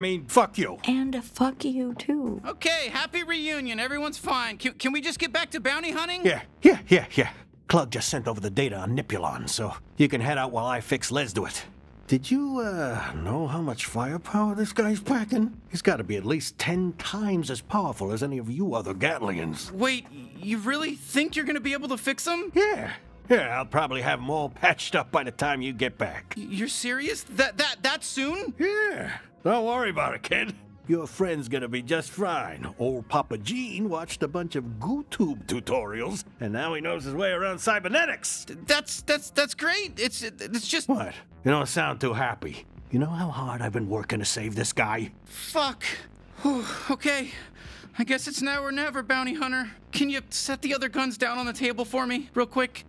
I mean, fuck you. And a fuck you, too. Okay, happy reunion. Everyone's fine. Can we just get back to bounty hunting? Yeah. Clug just sent over the data on Nipulon, so you can head out while I fix Lesdewit. Did you, know how much firepower this guy's packing? He's gotta be at least 10 times as powerful as any of you other Gatlians. Wait, you really think you're gonna be able to fix him? Yeah, I'll probably have them all patched up by the time you get back. You're serious? That soon? Yeah, don't worry about it, kid. Your friend's gonna be just fine. Old Papa Gene watched a bunch of GooTube tutorials, and now he knows his way around cybernetics. That's great. It's just... What? You don't sound too happy. You know how hard I've been working to save this guy? Fuck. Whew, okay. I guess it's now or never, bounty hunter. Can you set the other guns down on the table for me, real quick?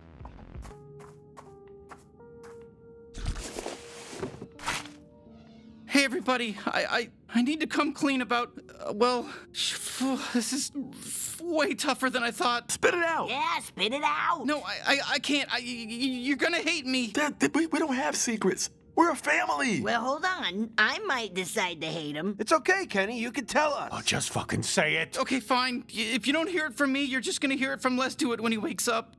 Hey everybody, I need to come clean about, this is way tougher than I thought. Spit it out! Yeah, spit it out! No, I can't. You're gonna hate me. We don't have secrets. We're a family! Well, hold on. I might decide to hate him. It's okay, Kenny. You can tell us. Oh, just fucking say it. Okay, fine. If you don't hear it from me, you're just gonna hear it from Lesdewit when he wakes up.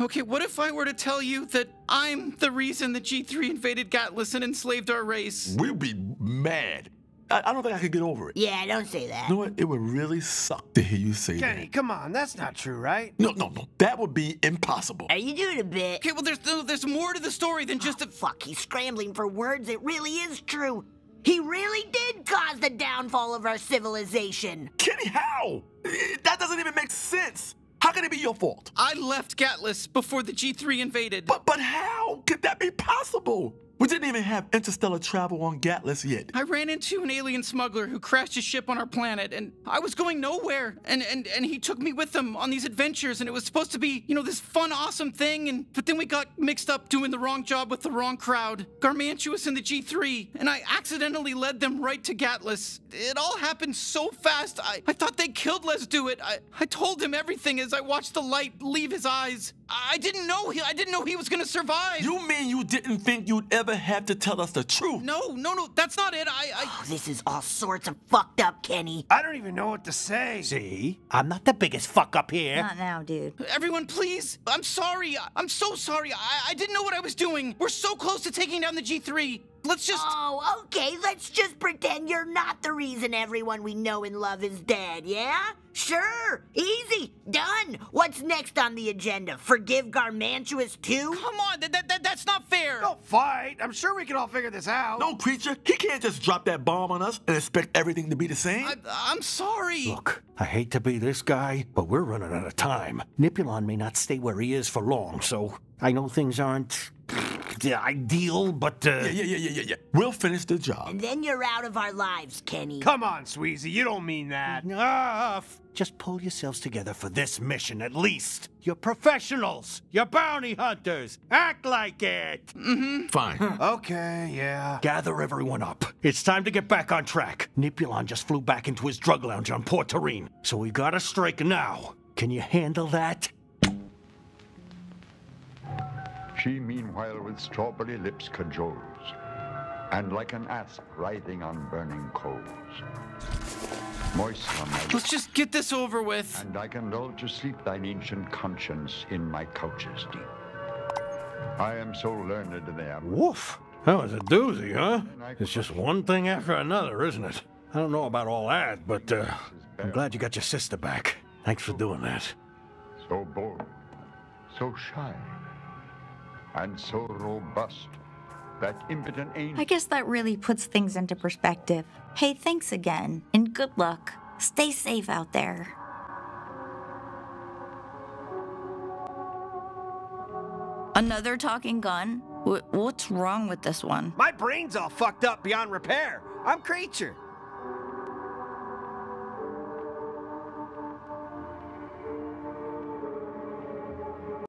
Okay, what if I were to tell you that I'm the reason the G3 invaded Gatlas and enslaved our race? We'll be mad. I don't think I could get over it. Yeah, don't say that. You know what? It would really suck to hear you say that. Kenny, come on. That's not true, right? No. That would be impossible. Are you doing a bit? Okay, well, there's more to the story than just fuck, he's scrambling for words. It really is true. He really did cause the downfall of our civilization. Kenny, how? That doesn't even make sense. How can it be your fault? I left Gatlas before the G3 invaded. But how could that be possible? We didn't even have interstellar travel on Gatlas yet. I ran into an alien smuggler who crashed his ship on our planet, and I was going nowhere. And he took me with him on these adventures, and it was supposed to be, you know, this fun, awesome thing, but then we got mixed up doing the wrong job with the wrong crowd. Garmantuous and the G3, and I accidentally led them right to Gatlas. It all happened so fast, I thought they killed Lesdewit. I told him everything as I watched the light leave his eyes. I didn't know he was gonna survive. You mean you didn't think you'd ever have to tell us the truth? No, that's not it. Oh, this is all sorts of fucked up, Kenny. I don't even know what to say. See? I'm not the biggest fuck up here. Not now, dude. Everyone, please. I'm sorry. I'm so sorry. I didn't know what I was doing. We're so close to taking down the G3. Let's just... Oh, okay, let's just pretend you're not the reason everyone we know and love is dead, yeah? Sure, easy, done. What's next on the agenda? Forgive Garmantuous too? Come on, that's not fair. Don't fight. I'm sure we can all figure this out. No, Creature, he can't just drop that bomb on us and expect everything to be the same. I'm sorry. Look, I hate to be this guy, but we're running out of time. Nipulon may not stay where he is for long, so I know things aren't... ideal, but yeah. We'll finish the job. And then you're out of our lives, Kenny. Come on, Sweezy, you don't mean that. Enough! Just pull yourselves together for this mission, at least. You're professionals. You're bounty hunters. Act like it. Mm-hmm. Fine. Okay, yeah. Gather everyone up. It's time to get back on track. Nipulon just flew back into his drug lounge on Port Terrain, so we gotta strike now. Can you handle that? She, meanwhile, with strawberry lips cajoles, and like an asp writhing on burning coals. Moist on my lips. Let's just get this over with. And I can lull to sleep thine ancient conscience in my couches deep. I am so learned there. Woof! That was a doozy, huh? It's just one thing after another, isn't it? I don't know about all that, but I'm glad you got your sister back. Thanks for doing that. So bold, so shy. And so robust, that impotent angel. I guess that really puts things into perspective. Hey, thanks again, and good luck. Stay safe out there. Another talking gun? What's wrong with this one? My brain's all fucked up beyond repair. I'm Creature.